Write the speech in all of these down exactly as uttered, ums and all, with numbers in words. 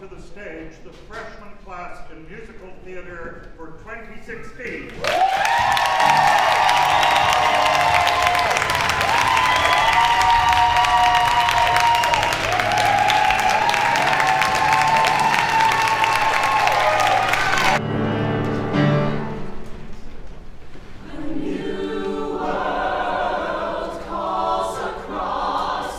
welcome to the stage the freshman class in musical theater for twenty sixteen. New world calls across.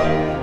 Bye.